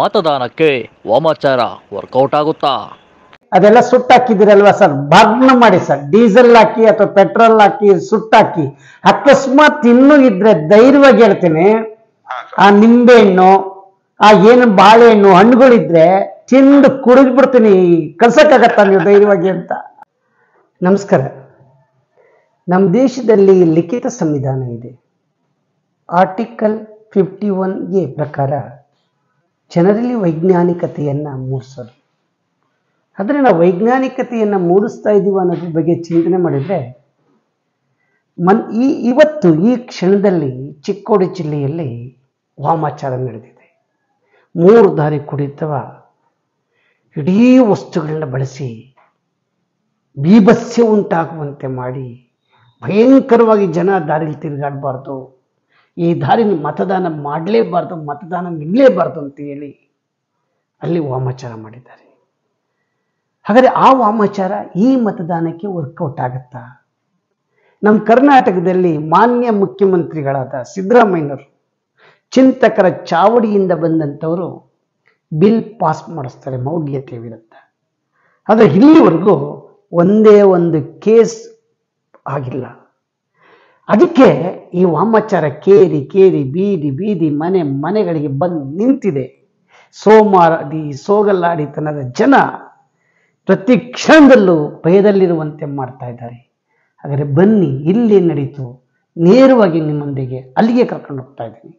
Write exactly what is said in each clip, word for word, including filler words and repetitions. ಮತದಾನಕ್ಕೆ ವಾಮಾಚಾರ ವರ್ಕೌಟ್ ಆಗುತ್ತಾ? ಅದೆಲ್ಲ ಸುಟ್ಟಾಕಿದಿರಲ್ವಾ ಸರ್, ಬರ್ನ್ ಮಾಡಿ ಸರ್, ಡೀಸೆಲ್ ಹಾಕಿ ಅಥವಾ ಪೆಟ್ರೋಲ್ ಹಾಕಿ ಸುಟ್ಟಾಕಿ. ಅಕಸ್ಮಾತ್ ಇನ್ನೂ ಇದ್ರೆ ಧೈರ್ಯವಾಗಿ ಹೇಳ್ತೇನೆ, ಆ ನಿಂಬೆಹಣ್ಣು ಆ ಏನು ಬಾಳೆಹಣ್ಣು ಹಣ್ಣುಗಳಿದ್ರೆ ತಿಂದು ಕುಡಿದ್ಬಿಡ್ತೀನಿ, ಕಲ್ಸಕ್ಕಾಗತ್ತ ನೀವು ಧೈರ್ಯವಾಗಿ ಅಂತ. ನಮಸ್ಕಾರ. ನಮ್ಮ ದೇಶದಲ್ಲಿ ಲಿಖಿತ ಸಂವಿಧಾನ ಇದೆ. ಆರ್ಟಿಕಲ್ ಫಿಫ್ಟಿ ಒನ್ ಎ ಪ್ರಕಾರ ಜನರಲ್ಲಿ ವೈಜ್ಞಾನಿಕತೆಯನ್ನು ಮೂಡಿಸೋದು. ಆದರೆ ನಾವು ವೈಜ್ಞಾನಿಕತೆಯನ್ನು ಮೂಡಿಸ್ತಾ ಇದ್ದೀವಿ ಅನ್ನೋದ್ರ ಬಗ್ಗೆ ಚಿಂತನೆ ಮಾಡಿದರೆ, ಮನ್ ಈ ಇವತ್ತು ಈ ಕ್ಷಣದಲ್ಲಿ ಚಿಕ್ಕೋಡಿ ಜಿಲ್ಲೆಯಲ್ಲಿ ವಾಮಾಚಾರ ನಡೆದಿದೆ. ಮೂರು ದಾರಿ ಕುಡಿತವ, ಇಡೀ ವಸ್ತುಗಳನ್ನು ಬಳಸಿ ಬೀಭತ್ಸ್ಯ ಉಂಟಾಗುವಂತೆ ಮಾಡಿ ಭಯಂಕರವಾಗಿ ಜನ ದಾರಿಲಿ ತಿರುಗಾಡಬಾರ್ದು, ಈ ದಾರಿನ ಮತದಾನ ಮಾಡಲೇಬಾರ್ದು, ಮತದಾನ ನಿಲ್ಲಲೇಬಾರ್ದು ಅಂತ ಹೇಳಿ ಅಲ್ಲಿ ವಾಮಾಚಾರ ಮಾಡಿದ್ದಾರೆ. ಹಾಗಾದರೆ ಆ ವಾಮಾಚಾರ ಈ ಮತದಾನಕ್ಕೆ ವರ್ಕೌಟ್ ಆಗುತ್ತಾ? ನಮ್ಮ ಕರ್ನಾಟಕದಲ್ಲಿ ಮಾನ್ಯ ಮುಖ್ಯಮಂತ್ರಿಗಳಾದ ಸಿದ್ದರಾಮಯ್ಯನವರು ಚಿಂತಕರ ಚಾವಡಿಯಿಂದ ಬಂದಂಥವರು ಬಿಲ್ ಪಾಸ್ ಮಾಡಿಸ್ತಾರೆ ಮೌಢ್ಯತೆ ವಿರುದ್ಧ. ಆದರೆ ಇಲ್ಲಿವರೆಗೂ ಒಂದೇ ಒಂದು ಕೇಸ್ ಆಗಿಲ್ಲ. ಅದಕ್ಕೆ ಈ ವಾಮಾಚಾರ ಕೇರಿ ಕೇರಿ ಬೀದಿ ಬೀದಿ ಮನೆ ಮನೆಗಳಿಗೆ ಬಂದು ನಿಂತಿದೆ. ಸೋಮಾರಿ ಸೋಗಲ್ಲಾಡಿತನದ ಜನ ಪ್ರತಿ ಕ್ಷಣದಲ್ಲೂ ಭಯದಲ್ಲಿರುವಂತೆ ಮಾಡ್ತಾ ಇದ್ದಾರೆ. ಹಾಗಾದರೆ ಬನ್ನಿ, ಇಲ್ಲಿ ನಡೀತು ನೇರವಾಗಿ ನಿಮ್ಮೊಂದಿಗೆ ಅಲ್ಲಿಗೆ ಕರ್ಕೊಂಡು ಹೋಗ್ತಾ ಇದ್ದೀನಿ.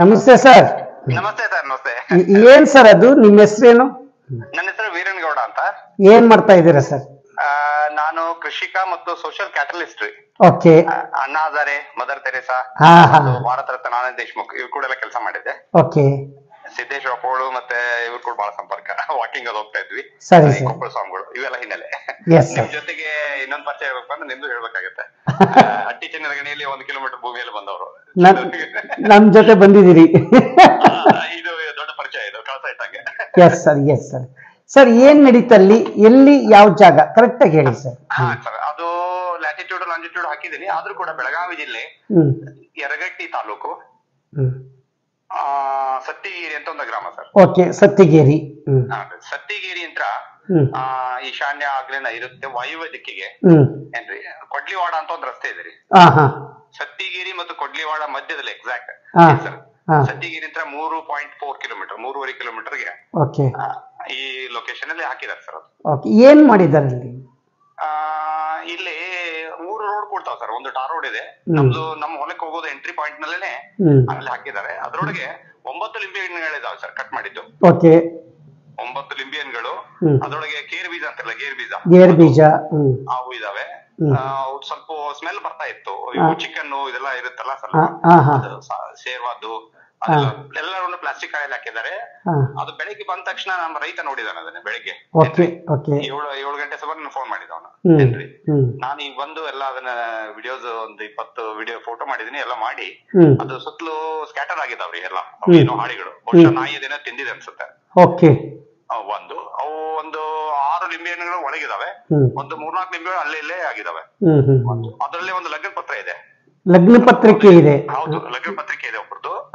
ನಮಸ್ತೆ ಸರ್. ನಮಸ್ತೆ ಸರ್. ನಮಸ್ತೆ. ಏನ್ ಸರ್ ಅದು ನಿಮ್ಮ ಹೆಸರೇನು? ನನ್ನ ಹೆಸರು ವೀರೇನ್ ಗೌಡ ಅಂತ. ಏನ್ ಮಾಡ್ತಾ ಇದ್ದೀರಾ ಸರ್? ನಾನು ಕೃಷಿಕ ಮತ್ತು social catalyst. Okay. Anna Hazare, mother Teresa, Bharat Ratna ನಾನೇ ದೇಶ್ಮುಖ್, ಇವ್ರು ಕೂಡ ಎಲ್ಲ ಕೆಲಸ ಮಾಡಿದ್ದೆ. ಓಕೆ. ಸಿದ್ದೇಶ್ವರ ಕೋಳು ಮತ್ತೆ ಇವ್ರು ಕೂಡ ಬಹಳ ಸಂಪರ್ಕ, ವಾಕಿಂಗ್ ಅದು ಹೋಗ್ತಾ ಇದ್ವಿ, ಕೊಪ್ಪಳ ಸ್ವಾಮಿಗಳು, ಇವೆಲ್ಲ ಹಿನ್ನೆಲೆ. ನಿಮ್ ಜೊತೆಗೆ ಇನ್ನೊಂದು ಪರಿಚಯ ಹೇಳ್ಬೇಕು ಅಂದ್ರೆ ನಿಮ್ದು ಹೇಳ್ಬೇಕಾಗತ್ತೆ. ಹಟ್ಟಿ ಚನ್ನಗಣಿಯಲ್ಲಿ ಒಂದು ಕಿಲೋಮೀಟರ್ ಭೂಮಿಯಲ್ಲಿ ಬಂದವರು, ನಮ್ ಜೊತೆ ಬಂದಿದ್ದೀರಿ, ಇದು ದೊಡ್ಡ ಪರಿಚಯ, ಇದು ಕಳ್ತಾ ಇಟ್ಟಂಗೆ. Yes sir, yes sir. Sir ಏನ್ ನಡೀತಲ್ಲಿ, ಎಲ್ಲಿ, ಯಾವ ಜಾಗ ಕರೆಕ್ಟ್ ಆಗಿ ಹೇಳಿ ಸರ್. ಹಾ ಸರ್, ಅದು ಲ್ಯಾಟಿಟ್ಯೂಡ್ ಲಾಂಜಿಟ್ಯೂಡ್ ಹಾಕಿದೀನಿ. ಆದ್ರೂ ಕೂಡ ಬೆಳಗಾವಿ ಜಿಲ್ಲೆ, ಯರಗಟ್ಟಿ ತಾಲೂಕು, ಆ ಸತ್ತಿಗೇರಿ ಅಂತ ಒಂದು ಗ್ರಾಮ ಸರ್. ಓಕೆ, ಸತ್ತಿಗೇರಿ. ಸತ್ತಿಗೇರಿ ಅಂತ ಈಶಾನ್ಯ ಆಗ್ಲೇನ ಇರುತ್ತೆ ವಾಯುವ್ಯ ದಿಕ್ಕಿಗೆ ಏನ್ರಿ, ಕೊಡ್ಲಿವಾಡ ಅಂತ ಒಂದು ರಸ್ತೆ ಇದೆ ರೀ. ಸತ್ತಿಗೇರಿ ಮತ್ತು ಕೊಡ್ಲಿವಾಡ ಮಧ್ಯದಲ್ಲಿ ಎಕ್ಸಾಕ್ಟ್ ಸರ್. ಸತ್ತಿಗೇರಿ ಅಂತ ಮೂರು ಪಾಯಿಂಟ್ ಫೋರ್ ಕಿಲೋಮೀಟರ್ ಮೂರುವರೆ ಕಿಲೋಮೀಟರ್ಗೆ ಈ ಲೊಕೇಶನ್ ಅಲ್ಲಿ ಹಾಕಿದಾರೆ ಸರ್. ಅದು ಏನ್ ಮಾಡಿದ್ದಾರೆ ಅಲ್ಲಿ? ಆ ಇಲ್ಲಿ ಮೂರು ರೋಡ್ ಕೊಡ್ತಾವ್ ಸರ್. ಒಂದು ಟಾರ್ ರೋಡ್ ಇದೆ ನಮ್ದು, ನಮ್ ಹೊಲಕ್ಕೆ ಹೋಗೋದು ಎಂಟ್ರಿ ಪಾಯಿಂಟ್ ನಲ್ಲೇನೆ ಅಲ್ಲಿ ಹಾಕಿದ್ದಾರೆ. ಅದ್ರೊಳಗೆ ಒಂಬತ್ತು ಲಿಂಬೆ ಹಣ್ಣುಗಳಿದಾವೆ ಸರ್, ಕಟ್ ಮಾಡಿದ್ದು. ಓಕೆ. ಒಂಬತ್ತು ಲಿಂಬೆ ಹಣ್ಣುಗಳು, ಅದ್ರೊಳಗೆ ಗೇರ್ ಬೀಜ ಅಂತಲ್ಲ, ಗೇರ್ ಬೀಜ ಗೇರ್ ಬೀಜ ಅವು ಇದಾವೆ. ಸ್ವಲ್ಪ ಸ್ಮೆಲ್ ಬರ್ತಾ ಇತ್ತು, ಚಿಕನ್ ಇದೆಲ್ಲ ಇರುತ್ತಲ್ಲ ಸ್ವಲ್ಪ ಸೇರ್ವಾದ್ದು, ಎಲ್ಲರೂ ಪ್ಲಾಸ್ಟಿಕ್ ಕಾಯಲ್ಲಿ ಹಾಕಿದ್ದಾರೆ. ಅದು ಬೆಳಿಗ್ಗೆ ಬಂದ ತಕ್ಷಣ ನಮ್ಮ ರೈತ ನೋಡಿದಾನೆ ಅದನ್ನ. ಬೆಳಿಗ್ಗೆ ಏಳು ಏಳು ಗಂಟೆ ಸುಮಾರು ನಾನು ಫೋನ್ ಮಾಡಿದ ಅವನು ಏನ್ರಿ. ನಾನು ಈಗ ಬಂದು ಎಲ್ಲ ಅದನ್ನ ವಿಡಿಯೋಸ್ ಒಂದು ಇಪ್ಪತ್ತು ವಿಡಿಯೋ ಫೋಟೋ ಮಾಡಿದೀನಿ, ಎಲ್ಲ ಮಾಡಿ ಅದು ಸುತ್ತಲೂ ಸ್ಕ್ಯಾಟರ್ ಆಗಿದಾವ್ರಿ ಎಲ್ಲ ಹಾಡಿಗಳು. ಬಹುಶಃ ನಾಯಿ ಅದನ್ನ ತಿಂದಿದೆ ಅನ್ಸುತ್ತೆ. ಓಕೆ, ಒಂದು ಅವು ಒಂದು ಆರು ಲಿಂಬೆ ಹಣ್ಣುಗಳು ಒಣಗಿದಾವೆ, ಒಂದು ಮೂರ್ನಾಲ್ಕು ಲಿಂಬೆಗಳು ಅಲ್ಲೇ ಇಲ್ಲೇ ಆಗಿದಾವೆ. ಅದರಲ್ಲಿ ಒಂದು ಲಗ್ನ ಪತ್ರ ಇದೆ, ಲಗ್ನ ಪತ್ರಿಕೆ ಇದೆ. ಹೌದು, ಲಗ್ನ ಪತ್ರಿಕೆ ಇದೆ ಒಬ್ಬರದು.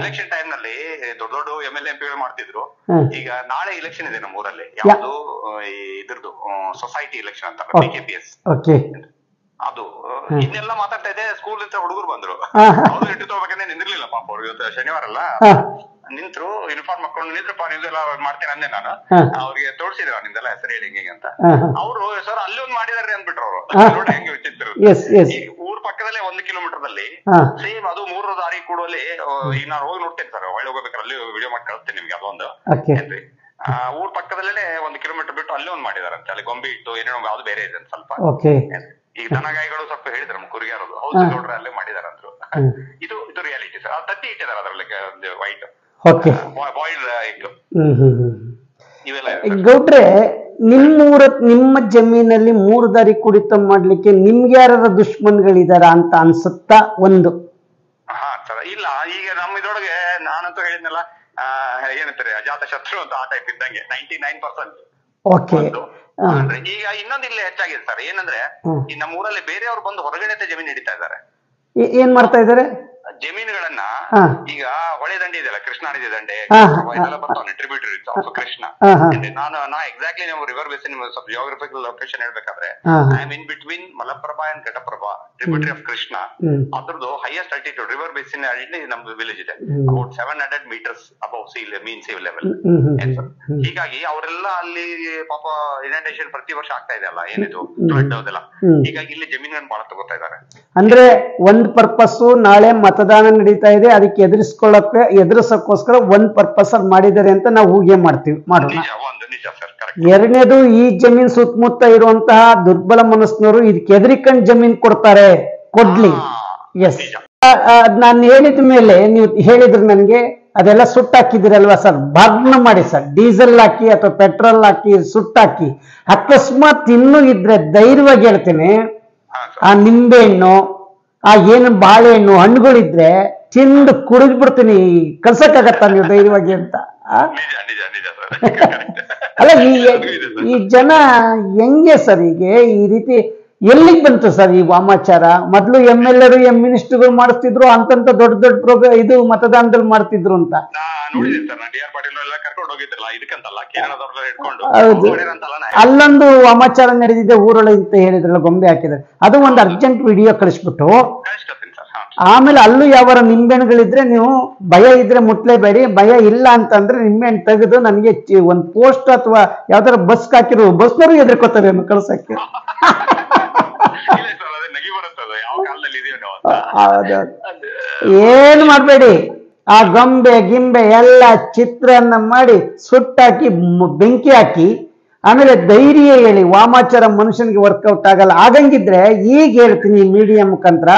ಇಲೆಕ್ಷನ್ ಟೈಮ್ ನಲ್ಲಿ ದೊಡ್ಡ ದೊಡ್ಡ ಎಂ ಎಲ್ ಎಂ ಪಿಗಳು ಮಾಡ್ತಿದ್ರು. ಈಗ ನಾಳೆ ಇಲೆಕ್ಷನ್ ಇದೆ ನಮ್ಮ ಊರಲ್ಲಿ, ಯಾವುದು ಇದ್ರದ್ದು ಸೊಸೈಟಿ ಇಲೆಕ್ಷನ್ ಅಂತ, ಕೆ ಪಿ ಎಸ್. ಅದು ಇನ್ನೆಲ್ಲ ಮಾತಾಡ್ತಾ ಇದೆ. ಸ್ಕೂಲ್ ಇಂದ ಹುಡುಗರು ಬಂದ್ರು, ಅವ್ರು ಇಟ್ಟು ತಗೋಬೇಕಂದ್ರೆ ನಿಂದಿರ್ಲಿಲ್ಲ ಪಾಪ ಅವ್ರು. ಇವತ್ತು ಶನಿವಾರ ಅಲ್ಲ, ನಿಂತರು ಯೂನಿಫಾರ್ಮ್ ಹಾಕೊಂಡು. ನಿಂತ್ರಪ್ಪ ನಿಂದೆಲ್ಲ ಮಾಡ್ತೇನೆ ಅಂದೆ ನಾನು. ಅವ್ರಿಗೆ ತೋರಿಸಿದ್ರು ನಿಂದೆಲ್ಲ ಹೆಸರು ಹೇಳಿ ಹಿಂಗೆ ಅಂತ. ಅವ್ರು ಸರ್ ಅಲ್ಲಿ ಒಂದ್ ಮಾಡಿದಾರೆ ಅಂದ್ಬಿಟ್ರು ಅವರು. ನೋಡಿ ಹೆಂಗೆ ವಿಚಿತ್ರ. ಊರ್ ಪಕ್ಕದಲ್ಲೇ ಒಂದು ಕಿಲೋಮೀಟರ್ ಅಲ್ಲಿ ಸೇಮ್ ಅದು ಮೂರು ದಾರಿ ಕೂಡಲ್ಲಿ. ಈಗ ನಾನು ಹೋಗಿ ನೋಡ್ತೇನೆ ಸರ್, ಒಳ್ಳೆ ಹೋಗ್ಬೇಕಾರೆ ಅಲ್ಲಿ ವಿಡಿಯೋ ಮಾಡಿ ಕಳಿಸ್ತೇನೆ ನಿಮ್ಗೆ. ಅದೊಂದು ಏನ್ರಿ, ಆ ಊರ್ ಪಕ್ಕದಲ್ಲೇ ಒಂದ್ ಕಿಲೋಮೀಟರ್ ಬಿಟ್ಟು ಅಲ್ಲಿ ಒಂದ್ ಮಾಡಿದಾರಂತೆ. ಅಲ್ಲಿ ಗೊಂಬೆ ಇಟ್ಟು ಏನೇನೋ ಯಾವ್ದು ಬೇರೆ ಇದೆ ಸ್ವಲ್ಪ. ಈಗ ದನಗಾಯಿಗಳು ಸ್ವಲ್ಪ ಹೇಳಿದ್ರು ನಮ್ಮ ಕುರಿಗಾರರು, ಹೌದು ನೋಡ್ರೆ ಅಲ್ಲೇ ಮಾಡಿದಾರಂದ್ರು. ಇದು ಇದು ರಿಯಾಲಿಟಿ ಸರ್. ತತ್ತಿ ಇಟ್ಟಿದ್ದಾರೆ ಅದರಲ್ಲಿ ವೈಟ್ ಬಾಯ್ಲ್ ಎಗ್. ಗೌಡ್ರೆ, ನಿಮ್ಮೂರ ನಿಮ್ಮ ಜಮೀನಲ್ಲಿ ಮೂರು ದಾರಿ ಕುಡಿತ ಮಾಡ್ಲಿಕ್ಕೆ ನಿಮ್ಗೆ ಯಾರ ದುಶ್ಮನ್ಗಳಿದಾರ ಅಂತ ಅನ್ಸುತ್ತಾ? ಒಂದು ಹಾ ಸರ್, ಇಲ್ಲ ಈಗ ನಮ್ಮ ಇದ್ರೊಳಗೆ ನಾನಂತೂ ಹೇಳಿದ್ನಲ್ಲ, ಏನಂತಾರೆ ಅಜಾತ ಶತ್ರು ಅಂತ, ಆ ಟೈಪ್ ಇದ್ದಂಗೆ ನೈಂಟಿ ನೈನ್ ಪರ್ಸೆಂಟ್. ಓಕೆ, ಈಗ ಇನ್ನೊಂದು ಇಲ್ಲಿ ಹೆಚ್ಚಾಗಿದೆ ಸರ್. ಏನಂದ್ರೆ ಈ ನಮ್ಮ ಊರಲ್ಲಿ ಬೇರೆಯವ್ರು ಬಂದು ಹೊರಗಡೆ ಜಮೀನು ಹಿಡಿತಾ ಇದ್ದಾರೆ. ಏನ್ ಮಾಡ್ತಾ ಇದಾರೆ? ಜಮೀನುಗಳನ್ನ ಈಗ ಹೊಳೆ ದಂಡೆ ಇದೆಯಲ್ಲ, ಕೃಷ್ಣಾ ನದಿ ದಂಡೆ ಬರ್ತಾವೆ ಟ್ರಿಬ್ಯೂಟರಿ ಕೃಷ್ಣ. ನಾನು ನಾ ಎಕ್ಸಾಕ್ಟ್ಲಿ ನಾವು ರಿವರ್ ಬೇಸಿನ್ ಸ್ವಲ್ಪ ಜಿಯೋಗ್ರಫಿಕಲ್ ಲೊಕೇಶನ್ ಹೇಳ್ಬೇಕಾದ್ರೆ, I am in between Malaprabha and Ghataprabha, tributary of Krishna. ಅದ್ರದ್ದು highest altitude river basin altitude ನಮ್ದು ವಿಲೇಜ್ ಇದೆ. About seven hundred metres above sea mean sea level. ಹೀಗಾಗಿ ಅವರೆಲ್ಲ ಅಲ್ಲಿ ಪಾಪ ಇನಂಡೇಷನ್ ಪ್ರತಿ ವರ್ಷ ಆಗ್ತಾ ಇದೆ ಅಲ್ಲ, ಏನಿದು ಫ್ಲಡ್ ಅದೆಲ್ಲ. ಹೀಗಾಗಿ ಇಲ್ಲಿ ಜಮೀನುಗಳನ್ನು ಬಹಳ ತಗೋತಾ ಇದ್ದಾರೆ. ಅಂದ್ರೆ ಒಂದ್ ಪರ್ಪಸ್, ನಾಳೆ ಮತದಾನ ನಡೀತಾ ಇದೆ, ಅದಕ್ಕೆ ಎದುರಿಸ್ಕೊಳ್ಳಕ್ಕೆ ಎದುರಿಸಕ್ಕೋಸ್ಕರ ಒಂದ್ ಪರ್ಪಸ್ ಮಾಡಿದ್ದಾರೆ ಅಂತ ನಾವು ಹೂಗೆ ಮಾಡ್ತೀವಿ, ಮಾಡೋಣ. ಎರಡನೇದು, ಈ ಜಮೀನ್ ಸುತ್ತಮುತ್ತ ಇರುವಂತಹ ದುರ್ಬಲ ಮನಸ್ಸಿನವರು ಇದಕ್ಕೆ ಎದುರಿಕಂಡ್ ಜಮೀನ್ ಕೊಡ್ತಾರೆ, ಕೊಡ್ಲಿ. ಎಸ್, ನಾನು ಹೇಳಿದ ಮೇಲೆ ನೀವು ಹೇಳಿದ್ರು ನನಗೆ, ಅದೆಲ್ಲ ಸುಟ್ಟಾಕಿದಿರಲ್ವಾ ಸರ್, ಬರ್ನ್ ಮಾಡಿ ಸರ್, ಡೀಸೆಲ್ ಹಾಕಿ ಅಥವಾ ಪೆಟ್ರೋಲ್ ಹಾಕಿ ಸುಟ್ಟಾಕಿ. ಅಕಸ್ಮಾತ್ ಇನ್ನೂ ಇದ್ರೆ ಧೈರ್ಯವಾಗಿ ಹೇಳ್ತೇನೆ, ಆ ನಿಂಬೆ ಹಣ್ಣು, ಆ ಏನು ಬಾಳೆಹಣ್ಣು ಹಣ್ಣುಗಳಿದ್ರೆ ತಿಂದು ಕುಡಿದ್ ಬಿಡ್ತೀನಿ, ಕಲ್ಸಕ್ಕಾಗತ್ತ ನೀವು ಧೈರ್ಯವಾಗಿ ಅಂತ. ಅಲ್ಲ, ಈ ಈ ಜನ ಹೆಂಗೆ ಸರ್, ಹೀಗೆ ಈ ರೀತಿ ಎಲ್ಲಿಗೆ ಬಂತು ಸರ್ ಈ ವಾಮಾಚಾರ? ಮೊದಲು ಎಂ ಎಲ್ ಎರು ಎಂ ಮಿನಿಸ್ಟರ್ಗಳು ಮಾಡಿಸ್ತಿದ್ರು, ಅಂತಂತ ದೊಡ್ಡ ದೊಡ್ಡ ಪ್ರೋಗ್ರಾಮ್ ಇದು ಮತದಾನದಲ್ಲಿ ಮಾಡ್ತಿದ್ರು ಅಂತ. ಹೌದು, ಅಲ್ಲೊಂದು ವಾಮಾಚಾರ ನಡೆದಿದೆ ಊರೊಳಗೆ ಅಂತ ಹೇಳಿದ್ರಲ್ಲ, ಗೊಂಬೆ ಹಾಕಿದ್ದಾರೆ. ಅದು ಒಂದು ಅರ್ಜೆಂಟ್ ವಿಡಿಯೋ ಕಳಿಸ್ಬಿಟ್ಟು, ಆಮೇಲೆ ಅಲ್ಲೂ ಯಾವ ನಿಂಬೆಹಣ್ಣುಗಳಿದ್ರೆ ನೀವು ಭಯ ಇದ್ರೆ ಮುಟ್ಲೇಬೇಡಿ, ಭಯ ಇಲ್ಲ ಅಂತಂದ್ರೆ ನಿಂಬೆಹಣ್ಣು ತೆಗೆದು ನನಗೆ ಒಂದು ಪೋಸ್ಟ್ ಅಥವಾ ಯಾವ್ದಾರ ಬಸ್ ಹಾಕಿರೋ ಬಸ್ನವ್ರು ಎದ್ರಕೋತಾರೆ ಕಳ್ಸಕ್ಕೆ. ಏನ್ ಮಾಡ್ಬೇಡಿ, ಆ ಗೊಂಬೆ ಗಿಂಬೆ ಎಲ್ಲ ಚಿತ್ರಾನ್ನ ಮಾಡಿ ಸುಟ್ಟಾಕಿ ಬೆಂಕಿ ಹಾಕಿ, ಆಮೇಲೆ ಧೈರ್ಯ ಹೇಳಿ. ವಾಮಾಚಾರ ಮನುಷ್ಯನಿಗೆ ವರ್ಕೌಟ್ ಆಗಲ್ಲ. ಆಗಂಗಿದ್ರೆ ಈಗ ಹೇಳ್ತೀನಿ ಮೀಡಿಯಾ ಮುಖಾಂತರ,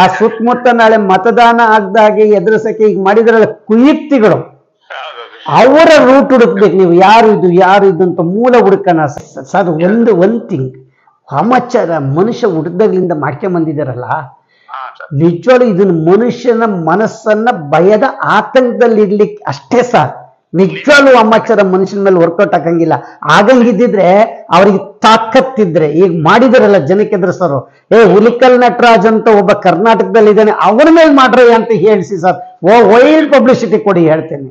ಆ ಸುತ್ತಮುತ್ತ ನಾಳೆ ಮತದಾನ ಆಗದಾಗೆ ಎದುರಿಸಕ್ಕೆ ಈಗ ಮಾಡಿದ್ರಲ್ಲ ಕುಯುಕ್ತಿಗಳು, ಅವರ ರೂಟ್ ಹುಡುಕ್ಬೇಕು ನೀವು. ಯಾರು ಇದು ಯಾರು ಇದು ಅಂತ ಮೂಲ ಹುಡುಕನ ಸರ್. ಒಂದು ಒಂದ್ ಥಿಂಗ್, ವಾಮಾಚಾರ ಮನುಷ್ಯ ಹುಡುಗಗಳಿಂದ ಮಾಡ್ಕೊಂಬಂದಿದಾರಲ್ಲ ನಿಜವಾಗ್ಲೂ, ಇದನ್ನ ಮನುಷ್ಯನ ಮನಸ್ಸನ್ನ ಭಯದ ಆತಂಕದಲ್ಲಿ ಇರ್ಲಿಕ್ಕೆ ಅಷ್ಟೇ ಸರ್. ನಿಜವಾಗ್ಲೂ ವಾಮಾಚಾರ ಮನುಷ್ಯನ ಮೇಲೆ ವರ್ಕೌಟ್ ಹಾಕಂಗಿಲ್ಲ. ಆಗಂಗಿದ್ದಿದ್ರೆ ಅವ್ರಿಗೆ ತಾಕತ್ತಿದ್ರೆ ಈಗ ಮಾಡಿದಾರಲ್ಲ ಜನಕ್ಕೆ ಎದುರಿಸೋರು. ಏ ಹುಲಿಕಲ್ ನಟರಾಜ್ ಅಂತ ಒಬ್ಬ ಕರ್ನಾಟಕದಲ್ಲಿ ಇದ್ದಾನೆ, ಅವ್ರ ಮೇಲೆ ಮಾಡ್ರಿ ಅಂತ ಹೇಳಿಸಿ ಸರ್. ಓ ವೈಲ್ಡ್ ಪಬ್ಲಿಸಿಟಿ ಕೊಡಿ, ಹೇಳ್ತೇನೆ.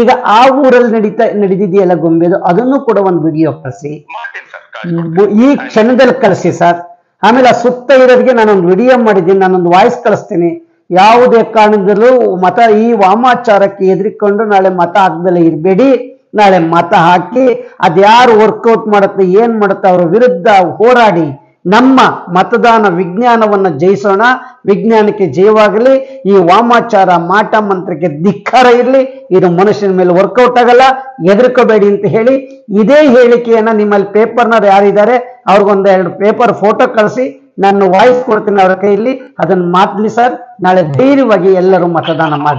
ಈಗ ಆ ಊರಲ್ಲಿ ನಡೀತಾ ನಡೆದಿದೆಯಲ್ಲ ಗೊಂಬೆದು, ಅದನ್ನು ಕೂಡ ಒಂದು ವಿಡಿಯೋ ಕಳಿಸಿ, ಈ ಕ್ಷಣದಲ್ಲಿ ಕಳಿಸಿ ಸರ್. ಆಮೇಲೆ ಆ ಸುತ್ತ ಇರೋರಿಗೆ ನಾನೊಂದು ವಿಡಿಯೋ ಮಾಡಿದ್ದೀನಿ, ನಾನೊಂದು ವಾಯ್ಸ್ ಕಳಿಸ್ತೀನಿ. ಯಾವುದೇ ಕಾರಣದಲ್ಲೂ ಮತ ಈ ವಾಮಾಚಾರಕ್ಕೆ ಹೆದರಿಕೊಂಡು ನಾಳೆ ಮತ ಹಾಕದಲ್ಲೇ ಇರಬೇಡಿ. ನಾಳೆ ಮತ ಹಾಕಿ ಅದ್ಯಾರು ವರ್ಕೌಟ್ ಮಾಡುತ್ತೆ ಏನ್ ಮಾಡುತ್ತೆ ಅವ್ರ ವಿರುದ್ಧ ಹೋರಾಡಿ ನಮ್ಮ ಮತದಾನ ವಿಜ್ಞಾನವನ್ನ ಜಯಿಸೋಣ. ವಿಜ್ಞಾನಕ್ಕೆ ಜಯವಾಗಲಿ, ಈ ವಾಮಾಚಾರ ಮಾಟ ಮಂತ್ರಕ್ಕೆ ಧಿಕ್ಕಾರ ಇರಲಿ. ಇದು ಮನುಷ್ಯನ ಮೇಲೆ ವರ್ಕೌಟ್ ಆಗಲ್ಲ, ಹೆದರ್ಕೋಬೇಡಿ ಅಂತ ಹೇಳಿ ಇದೇ ಹೇಳಿಕೆಯನ್ನ ನಿಮ್ಮಲ್ಲಿ ಪೇಪರ್ನವ್ರು ಯಾರಿದ್ದಾರೆ ಅವ್ರಿಗೊಂದು ಎರಡು ಪೇಪರ್ ಫೋಟೋ ಕಳಿಸಿ, ನಾನು ವಾಯ್ಸ್ ಕೊಡ್ತೀನಿ ಅವರ ಕೈಯಲ್ಲಿ, ಅದನ್ನ ಮಾತಲಿ ಸರ್. ನಾಳೆ ಧೈರ್ಯವಾಗಿ ಎಲ್ಲರೂ ಮತದಾನ ಮಾಡಿ.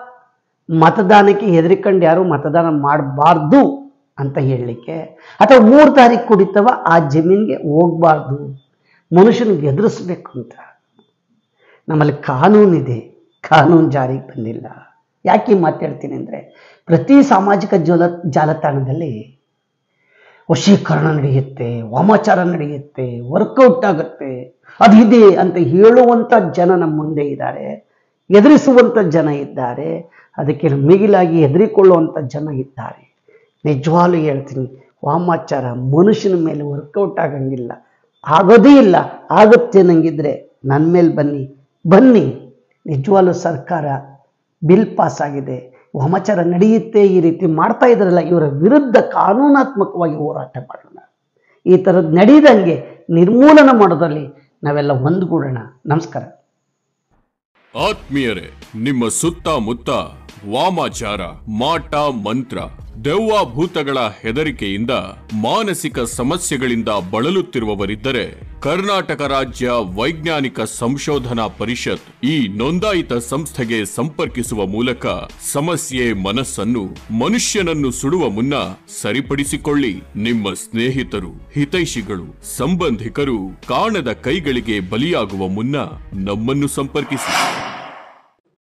ಮತದಾನಕ್ಕೆ ಹೆದರಿಕೊಂಡು ಯಾರು ಮತದಾನ ಮಾಡಬಾರ್ದು ಅಂತ ಹೇಳಲಿಕ್ಕೆ, ಅಥವಾ ಮೂರು ತಾರೀಕು ಕುಡಿತವ ಆ ಜಮೀನಿಗೆ ಹೋಗ್ಬಾರ್ದು, ಮನುಷ್ಯನಿಗೆ ಎದುರಿಸ್ಬೇಕು ಅಂತ. ನಮ್ಮಲ್ಲಿ ಕಾನೂನಿದೆ, ಕಾನೂನು ಜಾರಿಗೆ ಬಂದಿಲ್ಲ. ಯಾಕೆ ಮಾತಾಡ್ತೀನಿ ಅಂದರೆ, ಪ್ರತಿ ಸಾಮಾಜಿಕ ಜಾಲ ಜಾಲತಾಣದಲ್ಲಿ ವಶೀಕರಣ ನಡೆಯುತ್ತೆ, ವಾಮಾಚಾರ ನಡೆಯುತ್ತೆ, ವರ್ಕೌಟ್ ಆಗುತ್ತೆ, ಅದಿದೆ ಅಂತ ಹೇಳುವಂಥ ಜನ ನಮ್ಮ ಮುಂದೆ ಇದ್ದಾರೆ, ಎದುರಿಸುವಂಥ ಜನ ಇದ್ದಾರೆ, ಅದಕ್ಕೆ ಮಿಗಿಲಾಗಿ ಹೆದರಿಕೊಳ್ಳುವಂಥ ಜನ ಇದ್ದಾರೆ. ನಿಜವಾಗ್ಲೂ ಹೇಳ್ತೀನಿ, ವಾಮಾಚಾರ ಮನುಷ್ಯನ ಮೇಲೆ ವರ್ಕೌಟ್ ಆಗಂಗಿಲ್ಲ, ಆಗೋದೇ ಇಲ್ಲ. ಆಗುತ್ತೆ ನಂಗಿದ್ರೆ ನನ್ನ ಮೇಲೆ ಬನ್ನಿ ಬನ್ನಿ. ನಿಜವಾಗ್ಲೂ ಸರ್ಕಾರ ಬಿಲ್ ಪಾಸ್ ಆಗಿದೆ, ವಾಮಾಚಾರ ನಡೆಯುತ್ತೆ, ಈ ರೀತಿ ಮಾಡ್ತಾ ಇದ್ರಲ್ಲ ಇವರ ವಿರುದ್ಧ ಕಾನೂನಾತ್ಮಕವಾಗಿ ಹೋರಾಟ ಮಾಡೋಣ. ಈ ಥರದ್ದು ನಡೆಯದಂಗೆ ನಿರ್ಮೂಲನೆ ಮಾಡೋದ್ರಲ್ಲಿ ನಾವೆಲ್ಲ ಒಂದುಗೂಡೋಣ. ನಮಸ್ಕಾರ ಆತ್ಮೀಯರೇ, ನಿಮ್ಮ ಸುತ್ತಮುತ್ತ ವಾಮಾಚಾರ ಮಾಟ ಮಂತ್ರ ದೆವ್ವಾಭೂತಗಳ ಹೆದರಿಕೆಯಿಂದ ಮಾನಸಿಕ ಸಮಸ್ಯೆಗಳಿಂದ ಬಳಲುತ್ತಿರುವವರಿದ್ದರೆ ಕರ್ನಾಟಕ ರಾಜ್ಯ ವೈಜ್ಞಾನಿಕ ಸಂಶೋಧನಾ ಪರಿಷತ್ ಈ ನೋಂದಾಯಿತ ಸಂಸ್ಥೆಗೆ ಸಂಪರ್ಕಿಸುವ ಮೂಲಕ ಸಮಸ್ಯೆ ಮನಸ್ಸನ್ನು ಮನುಷ್ಯನನ್ನು ಸುಡುವ ಮುನ್ನ ಸರಿಪಡಿಸಿಕೊಳ್ಳಿ. ನಿಮ್ಮ ಸ್ನೇಹಿತರು, ಹಿತೈಷಿಗಳು, ಸಂಬಂಧಿಕರು ಕಾಣದ ಕೈಗಳಿಗೆ ಬಲಿಯಾಗುವ ಮುನ್ನ ನಮ್ಮನ್ನು ಸಂಪರ್ಕಿಸಿ.